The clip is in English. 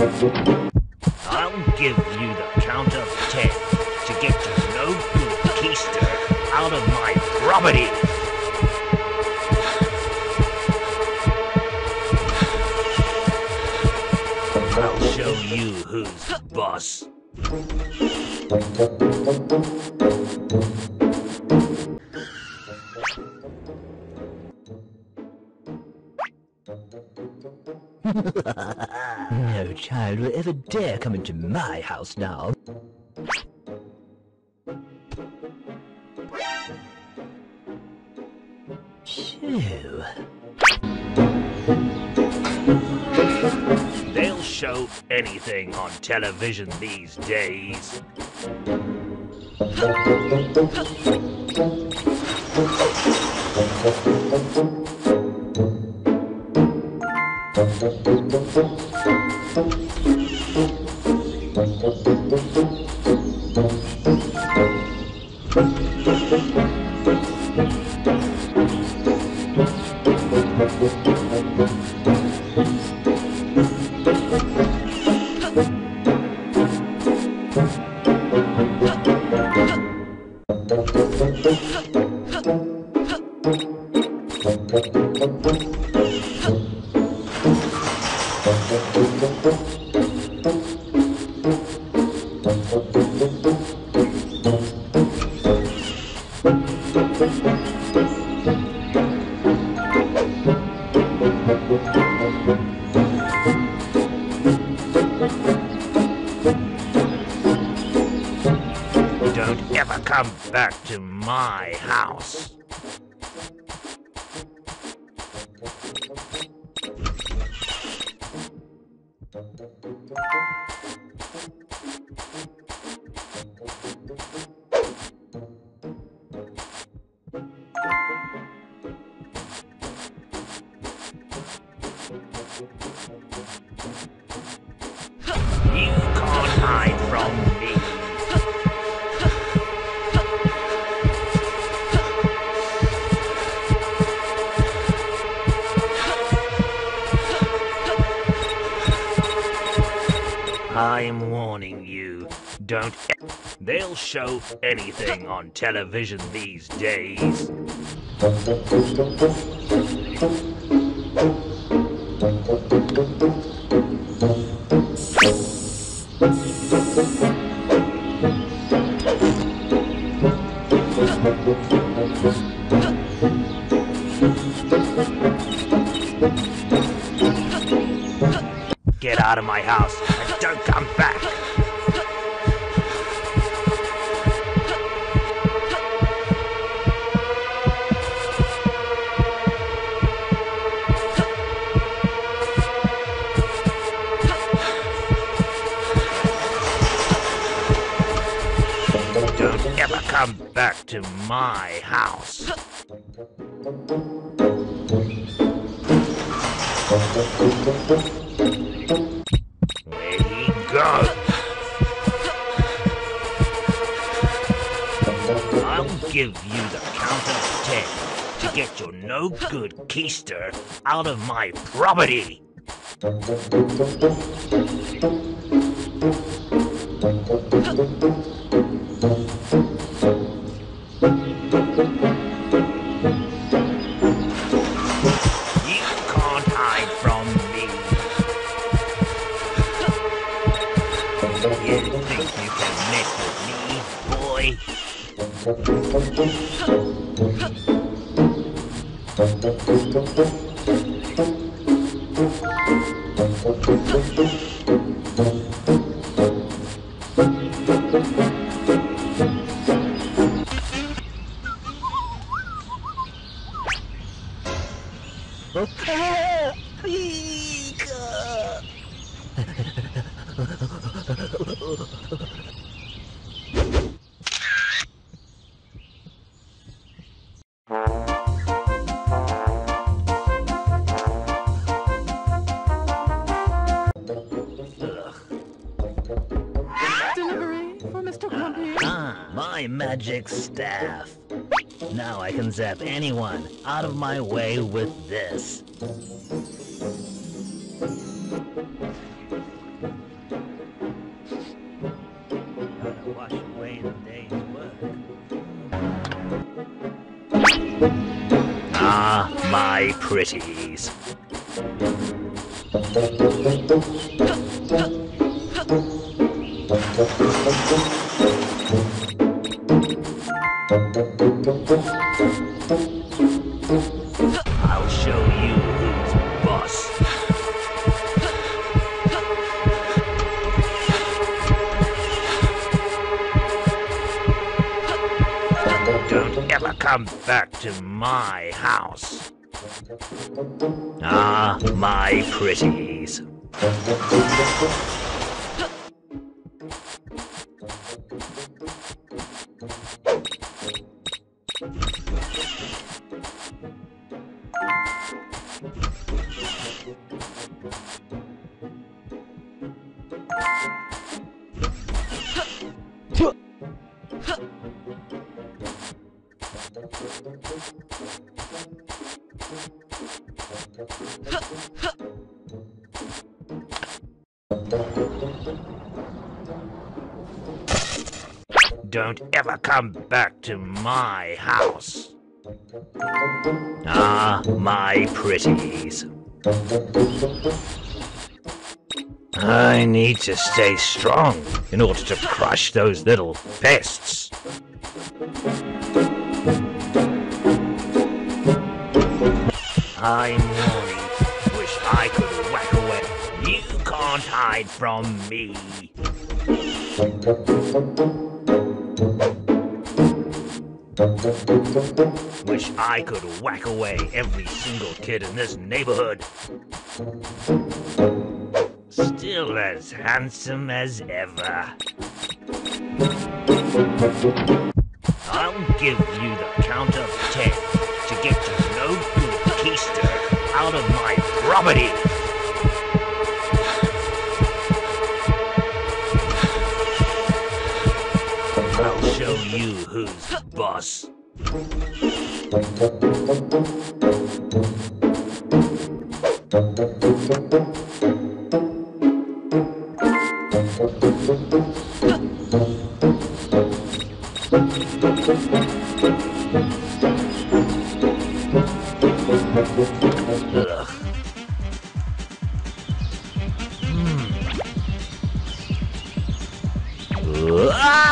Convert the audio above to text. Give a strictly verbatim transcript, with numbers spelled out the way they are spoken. I'll give you the count of ten to get this no good keister out of my property. I'll show you who's boss. No child will ever dare come into my house now. So... they'll show anything on television these days. Don't ever come back to my house. I'm warning you, don't e they'll show anything on television these days. Get out of my house. Don't come back! Don't ever come back to my house! God. I'll give you the count of ten to get your no-good keister out of my property. Magic staff. Now I can zap anyone out of my way with this. my pretties. I'll show you who's boss. Don't ever come back to my house. Ah, my pretties. Don't ever come back to my house. Ah, my pretties. I need to stay strong in order to crush those little pests. I'm warning. Wish I could whack away. You can't hide from me. Wish I could whack away every single kid in this neighborhood. Still as handsome as ever. I'll give you the count of ten to get you out of my property! I'll show you who's boss. Ah!